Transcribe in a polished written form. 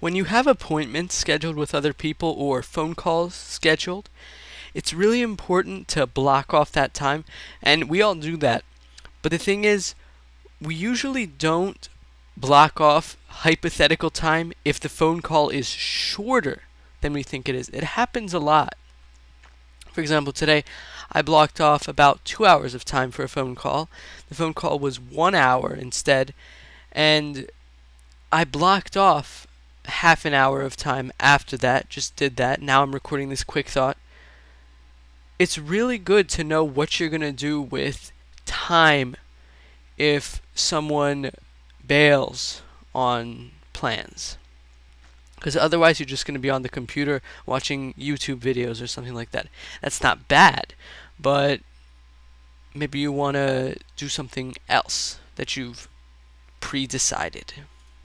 When you have appointments scheduled with other people or phone calls scheduled, it's really important to block off that time, and we all do that. But the thing is, we usually don't block off hypothetical time if the phone call is shorter than we think it is. It happens a lot. For example, today I blocked off about 2 hours of time for a phone call. The phone call was 1 hour instead, and I blocked off half an hour of time after that, just did that. Now I'm recording this quick thought. It's really good to know what you're going to do with time if someone bails on plans, because otherwise you're just going to be on the computer watching YouTube videos or something like that. That's not bad, but maybe you want to do something else that you've pre-decided.